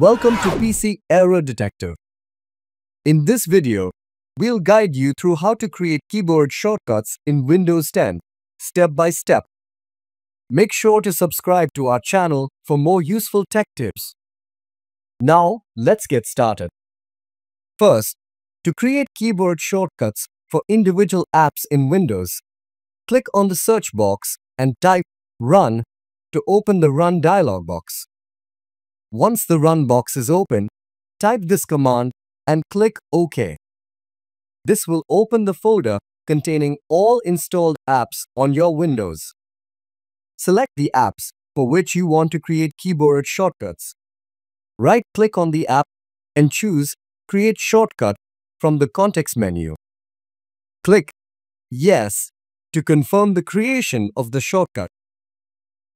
Welcome to PC Error Detective. In this video, we'll guide you through how to create keyboard shortcuts in Windows 10, step by step. Make sure to subscribe to our channel for more useful tech tips. Now, let's get started. First, to create keyboard shortcuts for individual apps in Windows, click on the search box and type Run to open the Run dialog box. Once the Run box is open, type this command and click OK. This will open the folder containing all installed apps on your Windows. Select the apps for which you want to create keyboard shortcuts. Right-click on the app and choose Create Shortcut from the context menu. Click Yes to confirm the creation of the shortcut.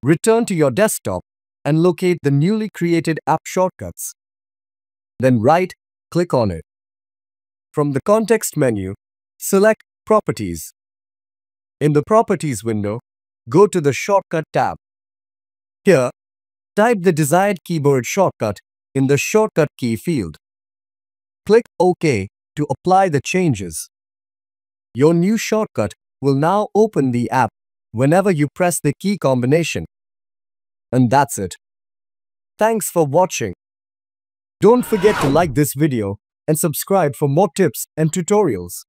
Return to your desktop and locate the newly created app shortcuts. Then right-click on it. From the context menu, select Properties. In the Properties window, go to the Shortcut tab. Here, type the desired keyboard shortcut in the Shortcut key field. Click OK to apply the changes. Your new shortcut will now open the app whenever you press the key combination. And that's it. Thanks for watching. Don't forget to like this video and subscribe for more tips and tutorials.